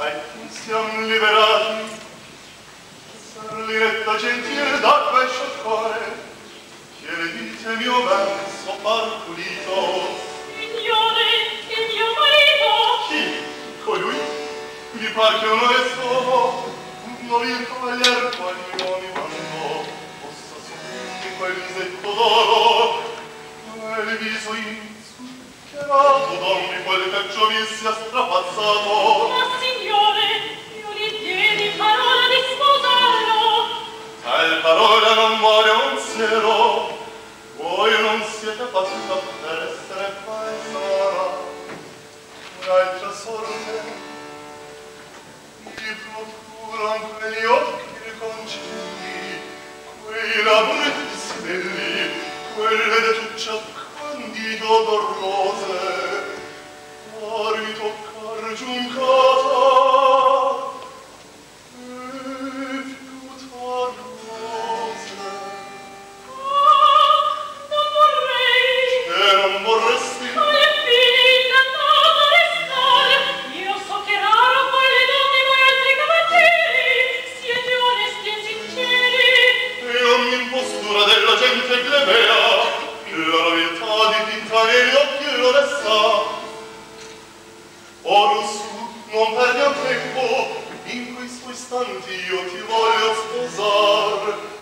Alfin siam liberati, liretta gentil d'acqua e scioccare, chiede di te mio verso parculito. Signore, il mio marito! Chi? Colui? Mi par che uno è solo, un nobile cavalier quali mi mandò, possa subire quel visetto d'oro, e il viso inzuccherato d'ogni quel caggio mi sia strapazzato. Ma signore, io gli diedi parola di sposarlo. Tal parola non muore un siero, voi non siete appartita per essere paesana. Un'altra sorte mi procuran quegli occhi riconcili, quei labori tristelli, quelle detuccia candido d'orrose, farmi toccar giuncata e fiuta rose. Ah, non vorrei! E non vorresti? Con le figlie incantato restare, io so che raro poi le donne voi altri cavatieri, siete onesti e sinceri. E ogni impostura della gente plebea, la nobiltà dipinta negli occhi lo resta. Orussù, non perdiam tempo, in questo istante io ti voglio sposar.